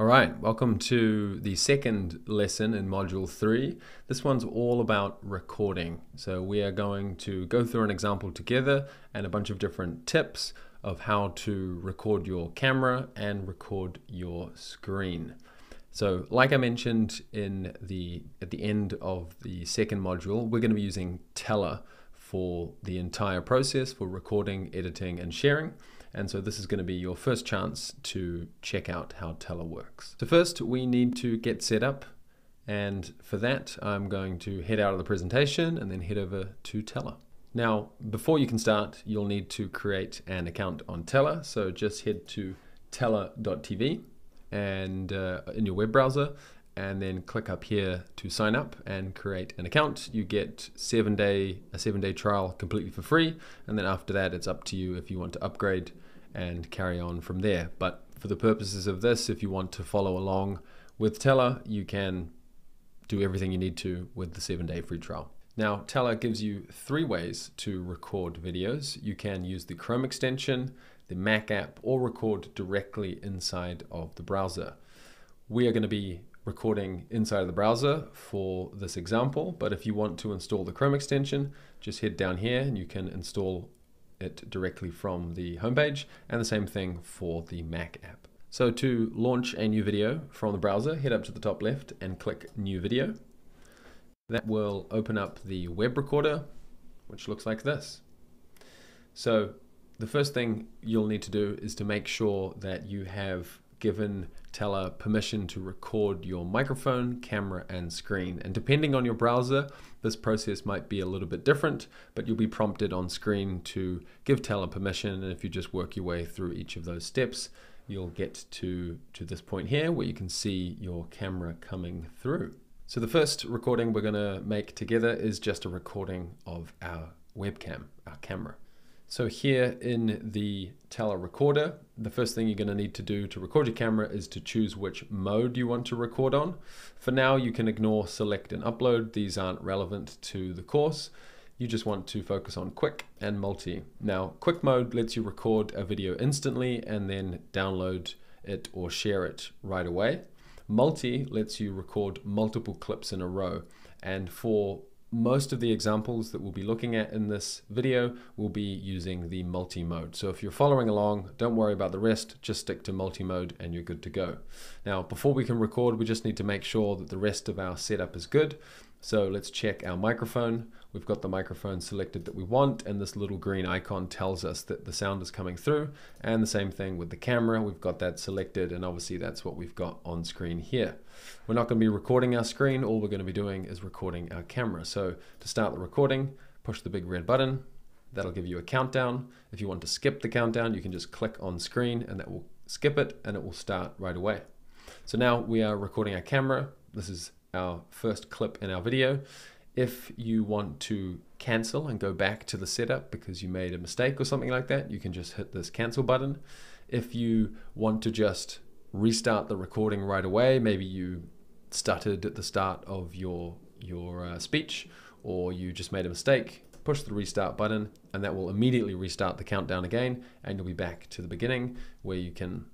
All right, welcome to the second lesson in Module 3. This one's all about recording. So we are going to go through an example together and a bunch of different tips of how to record your camera and record your screen. So like I mentioned at the end of the second module, we're going to be using Tella for the entire process for recording, editing, and sharing. And so this is going to be your first chance to check out how Tella works. So first we need to get set up, and for that I'm going to head out of the presentation and then head over to Tella. Now before you can start, you'll need to create an account on Tella, so just head to tella.tv and in your web browser, and then click up here to sign up and create an account. You get a seven-day trial completely for free, and then after that it's up to you if you want to upgrade and carry on from there. But for the purposes of this, if you want to follow along with Tella, you can do everything you need to with the 7-day free trial. Now Tella gives you 3 ways to record videos. You can use the Chrome extension, the Mac app, or record directly inside of the browser. We are going to be recording inside of the browser for this example, but if you want to install the Chrome extension, just head down here and you can install it directly from the homepage, and the same thing for the Mac app. So to launch a new video from the browser, head up to the top left and click New Video. That will open up the web recorder, which looks like this. So the first thing you'll need to do is to make sure that you have given Tella permission to record your microphone, camera, and screen. And depending on your browser, this process might be a little bit different, but you'll be prompted on screen to give Tella permission, and if you just work your way through each of those steps, you'll get to this point here where you can see your camera coming through. So the first recording we're gonna make together is just a recording of our webcam, our camera. So here in the Tella recorder, the first thing you're going to need to do to record your camera is to choose which mode you want to record on. For now, you can ignore select and upload. These aren't relevant to the course. You just want to focus on quick and multi. Now, quick mode lets you record a video instantly and then download it or share it right away. Multi lets you record multiple clips in a row, and for most of the examples that we'll be looking at in this video will be using the multi-mode. So if you're following along, don't worry about the rest, just stick to multi-mode and you're good to go. Now, before we can record, we just need to make sure that the rest of our setup is good. So let's check our microphone. We've got the microphone selected that we want, and this little green icon tells us that the sound is coming through. And the same thing with the camera, we've got that selected, and obviously that's what we've got on screen here. We're not going to be recording our screen, all we're going to be doing is recording our camera. So to start the recording, push the big red button, that'll give you a countdown. If you want to skip the countdown, you can just click on screen and that will skip it and it will start right away. So now we are recording our camera. This is our first clip in our video. If you want to cancel and go back to the setup because you made a mistake or something like that, you can just hit this cancel button. If you want to just restart the recording right away, maybe you stuttered at the start of your speech, or you just made a mistake, push the restart button and that will immediately restart the countdown again, and you'll be back to the beginning where you can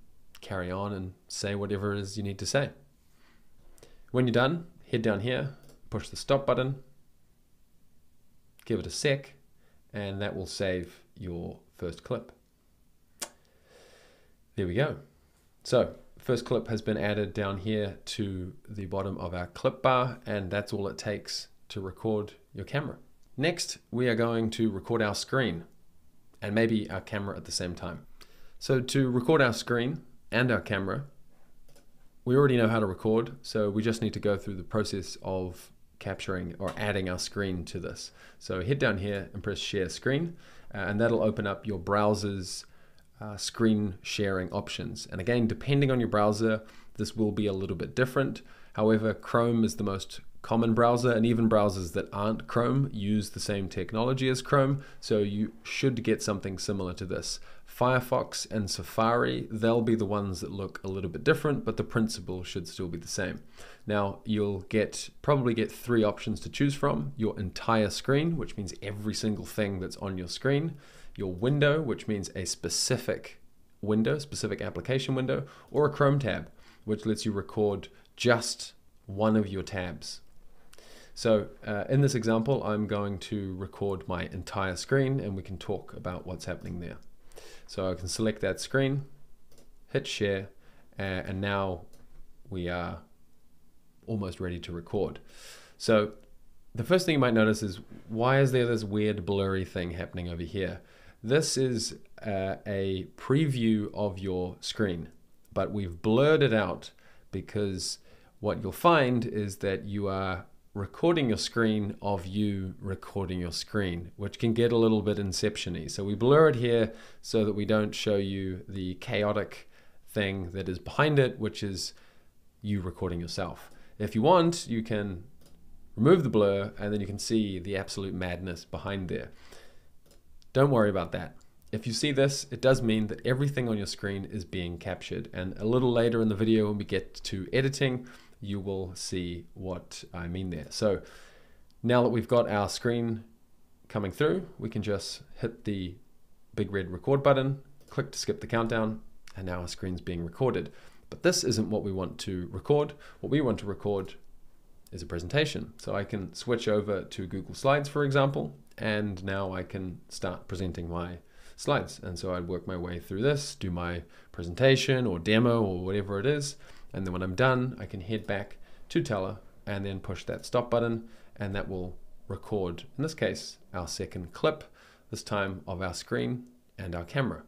carry on and say whatever it is you need to say. When you're done, head down here, push the stop button, give it a sec, and that will save your first clip. There we go. So first clip has been added down here to the bottom of our clip bar, and that's all it takes to record your camera. Next, we are going to record our screen and maybe our camera at the same time. So to record our screen and our camera, we already know how to record, so we just need to go through the process of capturing or adding our screen to this. So head down here and press share screen, and that'll open up your browser's screen sharing options. And again, depending on your browser, this will be a little bit different. However, Chrome is the most common browser, and even browsers that aren't Chrome use the same technology as Chrome, so you should get something similar to this. Firefox and Safari, they'll be the ones that look a little bit different, but the principle should still be the same. Now you'll probably get 3 options to choose from: your entire screen, which means every single thing that's on your screen; your window, which means a specific application window; or a Chrome tab, which lets you record just one of your tabs. So in this example, I'm going to record my entire screen and we can talk about what's happening there. So I can select that screen, hit share, and now we are almost ready to record. So the first thing you might notice is, why is there this weird blurry thing happening over here? This is a preview of your screen, but we've blurred it out because what you'll find is that you are recording your screen of you recording your screen, which can get a little bit inception-y. So we blur it here so that we don't show you the chaotic thing that is behind it, which is you recording yourself. If you want, you can remove the blur and then you can see the absolute madness behind there. Don't worry about that. If you see this, it does mean that everything on your screen is being captured, and a little later in the video when we get to editing, you will see what I mean there. So now that we've got our screen coming through, we can just hit the big red record button, click to skip the countdown, and now our screen's being recorded. But this isn't what we want to record. What we want to record is a presentation. So I can switch over to Google Slides, for example, and now I can start presenting my slides. And so I'd work my way through this, do my presentation or demo or whatever it is. And then when I'm done, I can head back to Tella and then push that stop button, and that will record, in this case, our second clip, this time of our screen and our camera.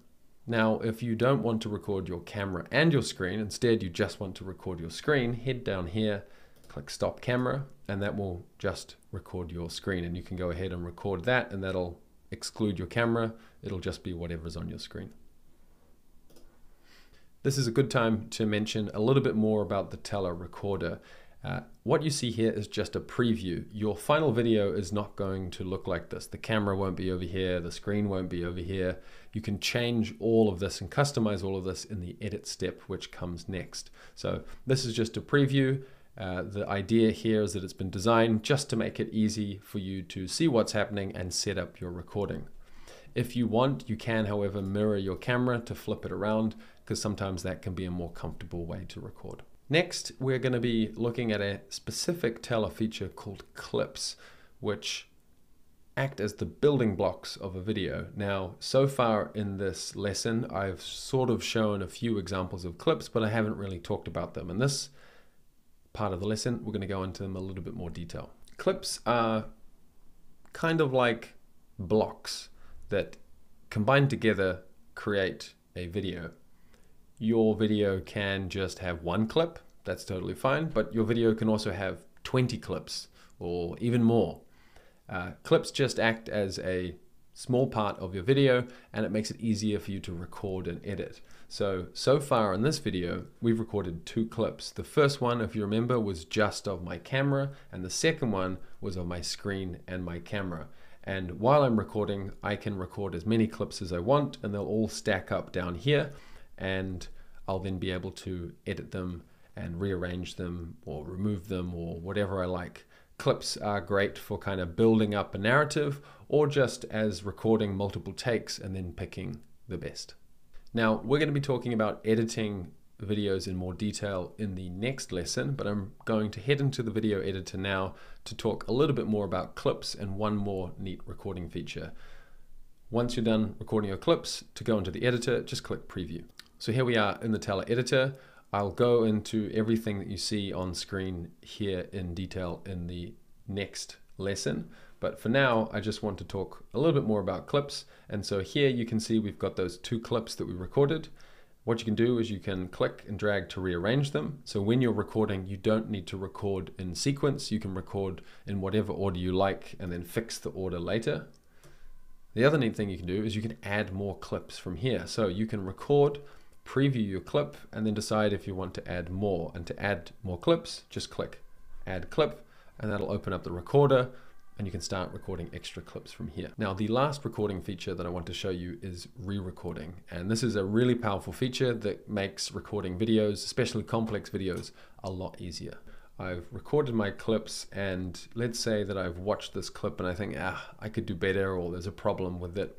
Now, if you don't want to record your camera and your screen, instead you just want to record your screen, head down here, click stop camera, and that will just record your screen, and you can go ahead and record that, and that'll exclude your camera. It'll just be whatever's on your screen. This is a good time to mention a little bit more about the Tella recorder. What you see here is just a preview. Your final video is not going to look like this. The camera won't be over here, the screen won't be over here. You can change all of this and customize all of this in the edit step, which comes next. So this is just a preview. The idea here is that it's been designed just to make it easy for you to see what's happening and set up your recording. If you want, you can, however, mirror your camera to flip it around, because sometimes that can be a more comfortable way to record. Next, we're going to be looking at a specific Tella feature called clips, which act as the building blocks of a video. Now, so far in this lesson, I've sort of shown a few examples of clips, but I haven't really talked about them. In this part of the lesson, we're going to go into them a little bit more detail. Clips are kind of like blocks that combined together create a video. Your video can just have one clip, that's totally fine, but your video can also have 20 clips or even more. Clips just act as a small part of your video, and it makes it easier for you to record and edit. So far in this video, we've recorded 2 clips. The first one, if you remember, was just of my camera, and the second one was of my screen and my camera. And while I'm recording, I can record as many clips as I want, and they'll all stack up down here, and I'll then be able to edit them and rearrange them or remove them or whatever I like. Clips are great for kind of building up a narrative, or just as recording multiple takes and then picking the best. Now, we're going to be talking about editing videos in more detail in the next lesson, but I'm going to head into the video editor now to talk a little bit more about clips and one more neat recording feature. Once you're done recording your clips, to go into the editor, just click preview. So here we are in the Tella editor. I'll go into everything that you see on screen here in detail in the next lesson, but for now I just want to talk a little bit more about clips. And so here you can see we've got those 2 clips that we recorded. What you can do is you can click and drag to rearrange them. So when you're recording, you don't need to record in sequence. You can record in whatever order you like and then fix the order later. The other neat thing you can do is you can add more clips from here. So you can record, preview your clip, and then decide if you want to add more. And to add more clips, just click add clip, and that'll open up the recorder, and you can start recording extra clips from here. Now, the last recording feature that I want to show you is re-recording. And this is a really powerful feature that makes recording videos, especially complex videos, a lot easier. I've recorded my clips, and let's say that I've watched this clip and I think, I could do better, or there's a problem with it.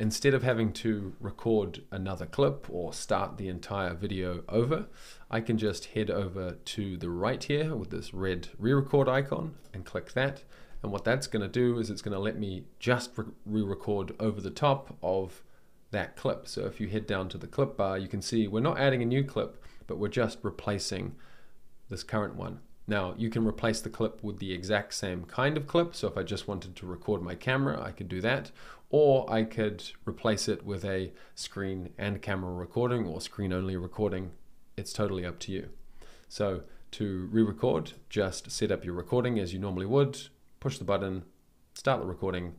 Instead of having to record another clip or start the entire video over, I can just head over to the right here with this red re-record icon and click that. And what that's going to do is it's going to let me just re-record over the top of that clip. So if you head down to the clip bar, you can see we're not adding a new clip, but we're just replacing this current one. Now you can replace the clip with the exact same kind of clip. So if I just wanted to record my camera, I could do that, or I could replace it with a screen and camera recording or screen only recording. It's totally up to you. So to re-record, just set up your recording as you normally would, push the button, start the recording,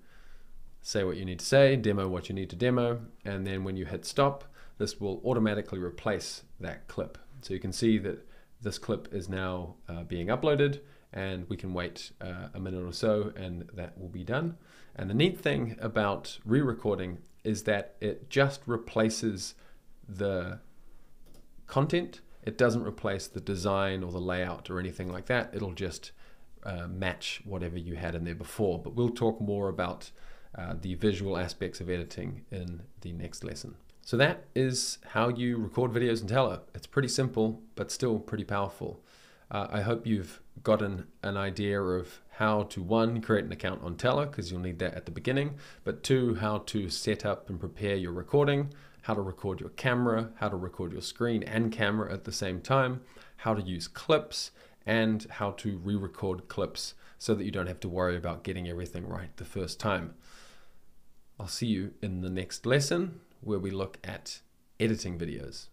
say what you need to say, demo what you need to demo, and then when you hit stop, this will automatically replace that clip. So you can see that this clip is now being uploaded, and we can wait a minute or so and that will be done. And the neat thing about re-recording is that it just replaces the content. It doesn't replace the design or the layout or anything like that. It'll just match whatever you had in there before. But we'll talk more about the visual aspects of editing in the next lesson. So that is how you record videos in Tella. It's pretty simple, but still pretty powerful. I hope you've gotten an idea of how to, one, create an account on Tella, because you'll need that at the beginning, but two, how to set up and prepare your recording, how to record your camera, how to record your screen and camera at the same time, how to use clips, and how to re-record clips so that you don't have to worry about getting everything right the first time. I'll see you in the next lesson, where we look at editing videos.